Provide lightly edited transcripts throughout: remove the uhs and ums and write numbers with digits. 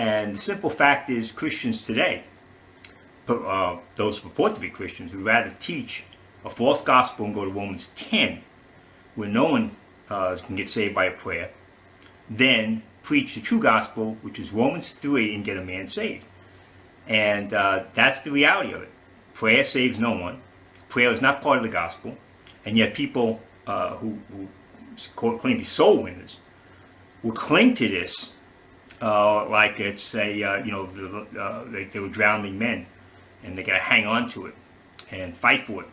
And the simple fact is, Christians today, those who purport to be Christians, would rather teach a false gospel and go to Romans 10, where no one can get saved by a prayer, than preach the true gospel, which is Romans 3, and get a man saved. And that's the reality of it. Prayer saves no one. Prayer is not part of the gospel. And yet people who claim to be soul winners will cling to this like it's a, you know, they were drowning men, and they got to hang on to it and fight for it.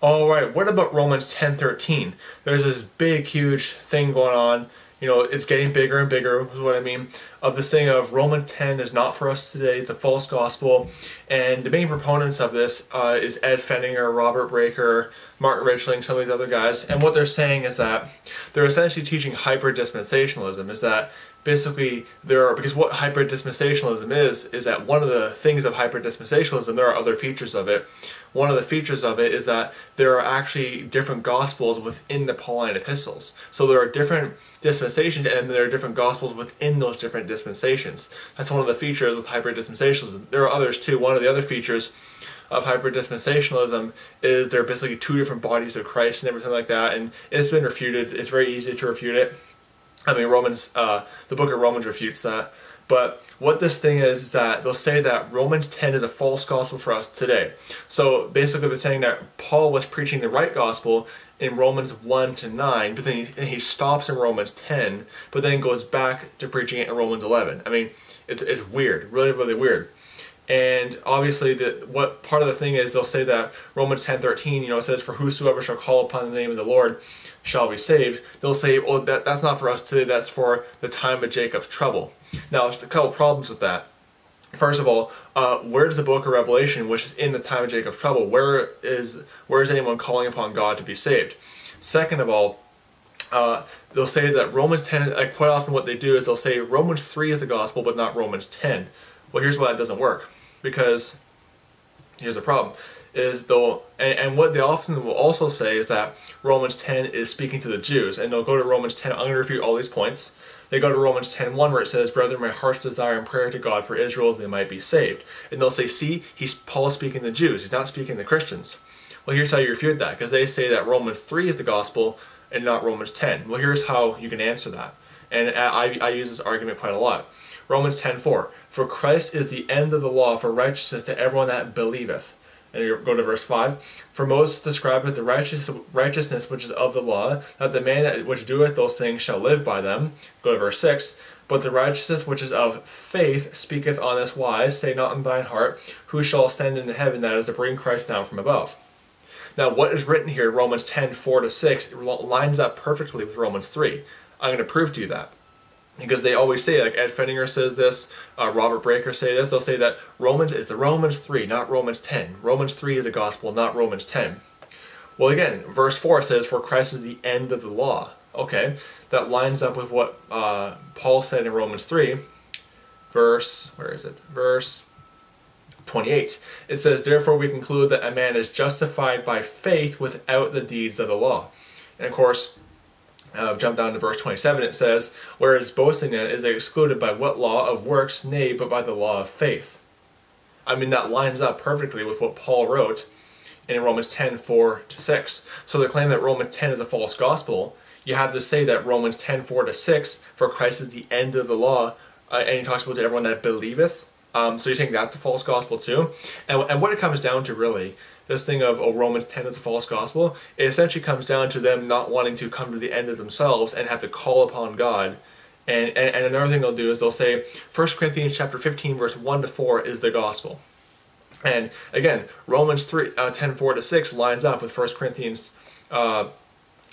All right, what about Romans 10:13? There's this big, huge thing going on. You know, it's getting bigger and bigger, is what I mean, of this thing of Romans 10 is not for us today, it's a false gospel. And the main proponents of this is Ed Fenninger, Robert Breaker, Martin Richling, some of these other guys. And what they're saying is that they're essentially teaching hyper-dispensationalism, is that basically there are, because what hyper-dispensationalism is that one of the things of hyper-dispensationalism, there are other features of it. One of the features of it is that there are actually different gospels within the Pauline epistles. So there are different dispensations, and there are different gospels within those different dispensations. That's one of the features with hyper-dispensationalism. There are others too. One of the other features of hyper-dispensationalism is there are basically two different bodies of Christ and everything like that, and it's been refuted. It's very easy to refute it. I mean, Romans, the book of Romans refutes that. But what this thing is that they'll say that Romans 10 is a false gospel for us today. So basically they're saying that Paul was preaching the right gospel in Romans 1 to 9, but then he stops in Romans 10, but then goes back to preaching it in Romans 11. I mean, it's weird, really, really weird. And obviously, what part of the thing is, they'll say that Romans 10:13, you know, it says, "For whosoever shall call upon the name of the Lord shall be saved." They'll say, "Oh, that's not for us today. That's for the time of Jacob's trouble." Now, there's a couple problems with that. First of all, where does the book of Revelation, which is in the time of Jacob's trouble, where is anyone calling upon God to be saved? Second of all, they'll say that Romans 10, like, quite often what they do is they'll say Romans 3 is the gospel, but not Romans 10. Well, here's why that doesn't work. Because here's the problem is, though, and what they often will also say is that Romans 10 is speaking to the Jews, and they'll go to Romans 10. I'm going to refute all these points. They go to Romans 10:1, where it says, "Brethren, my heart's desire and prayer to God for Israel, that they might be saved." And they'll say, "See, Paul's speaking to the Jews. He's not speaking to the Christians." Well, here's how you refute that, because they say that Romans 3 is the gospel and not Romans 10. Well, here's how you can answer that, and I use this argument quite a lot. Romans 10:4, "For Christ is the end of the law for righteousness to everyone that believeth." And you go to verse 5, "For Moses describeth the righteousness which is of the law, that the man which doeth those things shall live by them." Go to verse 6, "But the righteousness which is of faith speaketh on this wise, say not in thine heart, who shall ascend into heaven, that is to bring Christ down from above." Now what is written here, Romans 10:4 to 6, lines up perfectly with Romans 3. I'm going to prove to you that. Because they always say, like Ed Fenninger says this, Robert Breaker say this, they'll say that Romans is the Romans 3, not Romans 10. Romans 3 is the gospel, not Romans 10. Well, again, verse 4 says, "For Christ is the end of the law." Okay, that lines up with what Paul said in Romans 3, verse, where is it? Verse 28. It says, "Therefore we conclude that a man is justified by faith without the deeds of the law." And of course, jump down to verse 27, it says, "Whereas boasting then is excluded by what law of works, nay, but by the law of faith." I mean, that lines up perfectly with what Paul wrote in Romans 10:4 to 6. So the claim that Romans 10 is a false gospel, you have to say that Romans 10:4 to 6, "For Christ is the end of the law," and he talks about to everyone that believeth. So you think that's a false gospel too? And what it comes down to, really, this thing of, oh, Romans 10 is a false gospel, it essentially comes down to them not wanting to come to the end of themselves and have to call upon God. And another thing they'll do is they'll say 1 Corinthians chapter 15, verse 1 to 4 is the gospel. And again, Romans 10:4 to 6 lines up with 1 Corinthians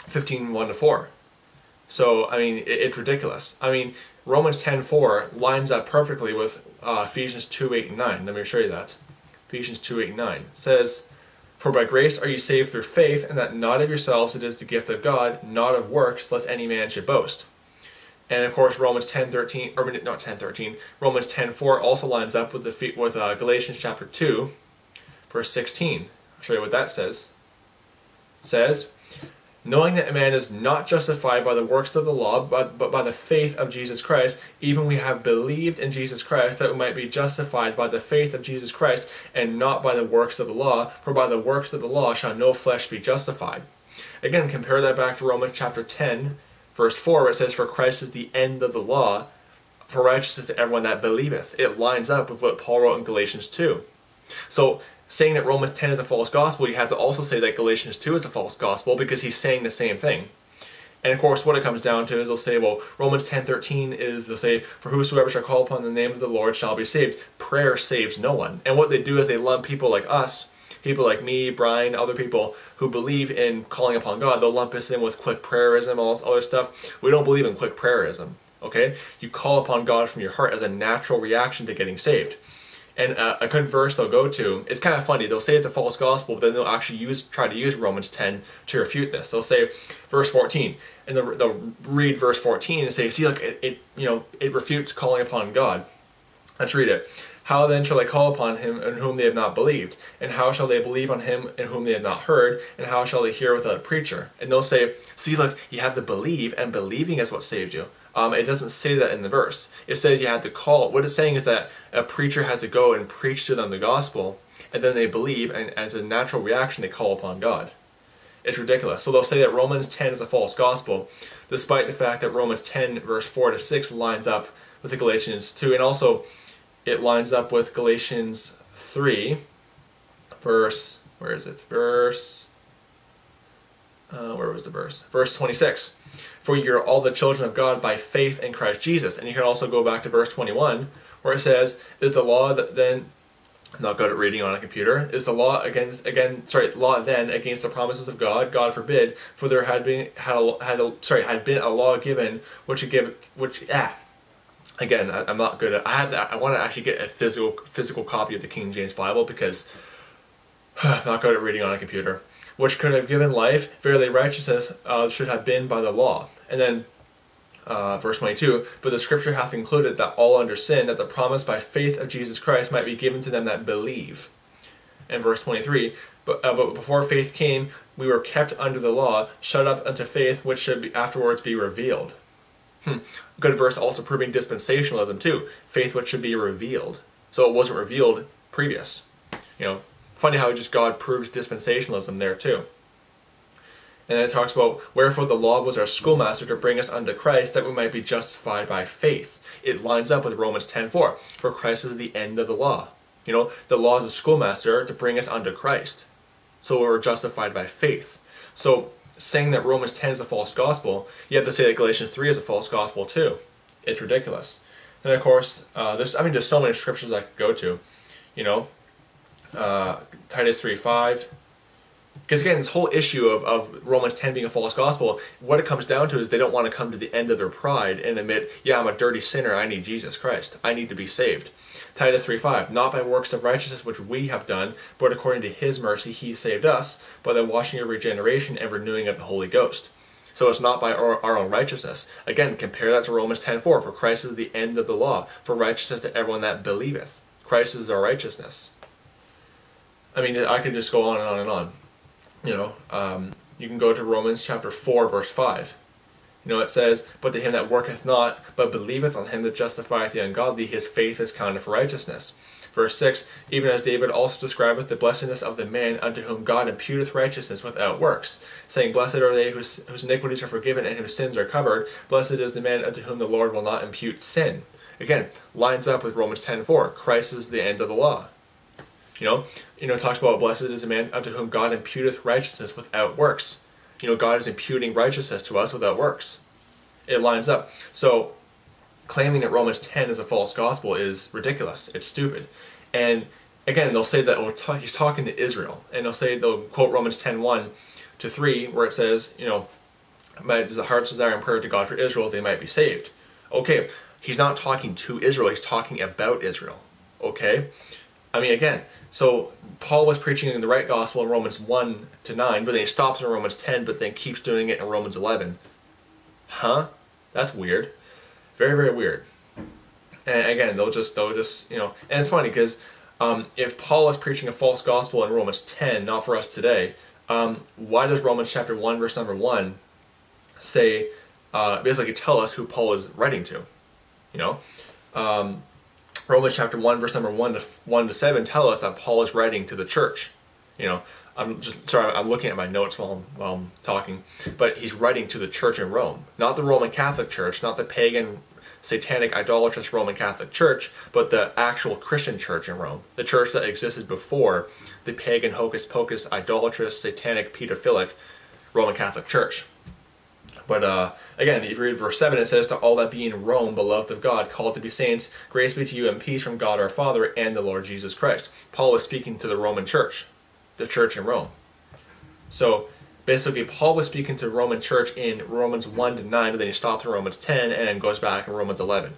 15:1 to 4. So, I mean, it's ridiculous. I mean, Romans 10:4 lines up perfectly with Ephesians 2:8 and 9. Let me show you that. Ephesians 2:8 and 9 says, "For by grace are you saved through faith, and that not of yourselves, it is the gift of God, not of works, lest any man should boast." And of course, Romans 10:4 also lines up with Galatians chapter 2, verse 16. I'll show you what that says. It says, knowing that a man is not justified by the works of the law, but by the faith of Jesus Christ, even we have believed in Jesus Christ, that we might be justified by the faith of Jesus Christ, and not by the works of the law, for by the works of the law shall no flesh be justified. Again, compare that back to Romans chapter 10, verse 4, where it says, "For Christ is the end of the law, for righteousness to everyone that believeth." It lines up with what Paul wrote in Galatians 2. So, saying that Romans 10 is a false gospel, you have to also say that Galatians 2 is a false gospel, because he's saying the same thing. And of course, what it comes down to is they'll say, well, Romans 10:13 is, they'll say, "For whosoever shall call upon the name of the Lord shall be saved." Prayer saves no one. And what they do is they lump people like us, people like me, Brian, other people who believe in calling upon God, they'll lump us in with quick prayerism, all this other stuff. We don't believe in quick prayerism, okay? You call upon God from your heart as a natural reaction to getting saved. And a good verse they'll go to, it's kind of funny, they'll say it's a false gospel, but then they'll actually try to use Romans 10 to refute this. They'll say verse 14, and they'll read verse 14 and say, "See, look, it refutes calling upon God." Let's read it. "How then shall they call upon him in whom they have not believed? And how shall they believe on him in whom they have not heard? And how shall they hear without a preacher?" And they'll say, "See, look, you have to believe, and believing is what saved you." It doesn't say that in the verse. It says you have to call. What it's saying is that a preacher has to go and preach to them the gospel, and then they believe, and as a natural reaction, they call upon God. It's ridiculous. So they'll say that Romans 10 is a false gospel, despite the fact that Romans 10, verse 4 to 6, lines up with the Galatians 2, and also it lines up with Galatians 3, verse, where is it? Verse, where was the verse? Verse 26. "For ye are all the children of God by faith in Christ Jesus." And you can also go back to verse 21, where it says, "Is the law that then..." I'm not good at reading on a computer. "Is the law then against the promises of God? God forbid, for there had been a law given which should give Again, I'm not good at... I want to actually get a physical copy of the King James Bible, because I'm not good at reading on a computer. "Which could have given life, verily righteousness should have been by the law." And then verse 22, "But the scripture hath included that all under sin, that the promise by faith of Jesus Christ might be given to them that believe." And verse 23, but before faith came, we were kept under the law, shut up unto faith, which should be afterwards be revealed." Good verse also proving dispensationalism too. Faith which should be revealed. So it wasn't revealed previous. You know, funny how just God proves dispensationalism there too. And then it talks about, "Wherefore the law was our schoolmaster to bring us unto Christ, that we might be justified by faith." It lines up with Romans 10:4. "For Christ is the end of the law." You know, the law is a schoolmaster to bring us unto Christ. So we're justified by faith. So saying that Romans 10 is a false gospel, you have to say that Galatians 3 is a false gospel too. It's ridiculous. And of course, there's so many scriptures I could go to. You know, Titus 3:5. Because again, this whole issue of Romans 10 being a false gospel, what it comes down to is they don't want to come to the end of their pride and admit, yeah, I'm a dirty sinner, I need Jesus Christ, I need to be saved. Titus 3:5, "Not by works of righteousness which we have done, but according to his mercy he saved us, by the washing of regeneration and renewing of the Holy Ghost." So it's not by our own righteousness. Again, compare that to Romans 10:4, "For Christ is the end of the law, for righteousness to everyone that believeth." Christ is our righteousness. I mean, I could just go on and on and on. You know, you can go to Romans chapter 4, verse 5. You know, it says, "But to him that worketh not, but believeth on him that justifieth the ungodly, his faith is counted for righteousness." Verse 6, "Even as David also describeth the blessedness of the man unto whom God imputeth righteousness without works, saying, Blessed are they whose iniquities are forgiven and whose sins are covered. Blessed is the man unto whom the Lord will not impute sin." Again, lines up with Romans 10:4. Christ is the end of the law. You know, it talks about, "Blessed is a man unto whom God imputeth righteousness without works." You know, God is imputing righteousness to us without works. It lines up. So, claiming that Romans 10 is a false gospel is ridiculous. It's stupid. And again, they'll say that, oh, he's talking to Israel. And they'll quote Romans 10:1 to 3, where it says, you know, "The heart's desire and prayer to God for Israel, they might be saved." Okay, he's not talking to Israel. He's talking about Israel. Okay? I mean, again, so Paul was preaching in the right gospel in Romans 1 to 9, but then he stops in Romans 10, but then keeps doing it in Romans 11. Huh? That's weird. Very, very weird. And again, they'll just, you know, and it's funny because if Paul is preaching a false gospel in Romans 10, not for us today, Why does Romans chapter 1 verse number 1 say, basically tell us who Paul is writing to? You know, Romans chapter 1 verse number 1 to 7 tell us that Paul is writing to the church. You know, I'm just, sorry, I'm looking at my notes while I'm talking, but he's writing to the church in Rome, not the Roman Catholic Church, not the pagan, satanic, idolatrous Roman Catholic Church, but the actual Christian church in Rome, the church that existed before the pagan, hocus-pocus, idolatrous, satanic, pedophilic Roman Catholic Church. But again, if you read verse 7, it says, "To all that be in Rome, beloved of God, called to be saints, grace be to you and peace from God our Father and the Lord Jesus Christ." Paul is speaking to the Roman church, the church in Rome. So basically, Paul was speaking to the Roman church in Romans 1 to 9, but then he stops in Romans 10 and goes back in Romans 11.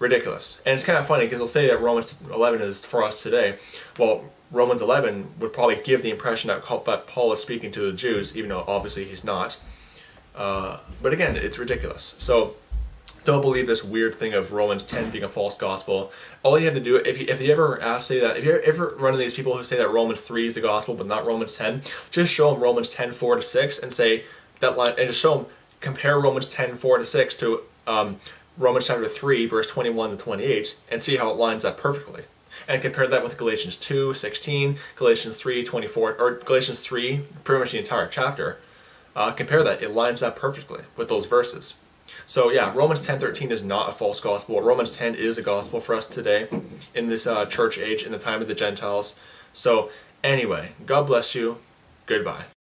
Ridiculous. And it's kind of funny because they'll say that Romans 11 is for us today. Well, Romans 11 would probably give the impression that Paul is speaking to the Jews, even though obviously he's not. But again, it's ridiculous. So don't believe this weird thing of Romans 10 being a false gospel. All you have to do, if you ever run into these people who say that Romans 3 is the gospel but not Romans 10, just show them Romans 10:4 to 6 and say that line, and just show them, compare Romans 10:4 to 6 to Romans chapter 3 verse 21 to 28 and see how it lines up perfectly. And compare that with Galatians 2:16, Galatians 3:24, or Galatians 3, pretty much the entire chapter. Compare that; it lines up perfectly with those verses. So yeah, Romans 10:13 is not a false gospel. Romans 10 is a gospel for us today in this church age, in the time of the Gentiles. So anyway, God bless you. Goodbye.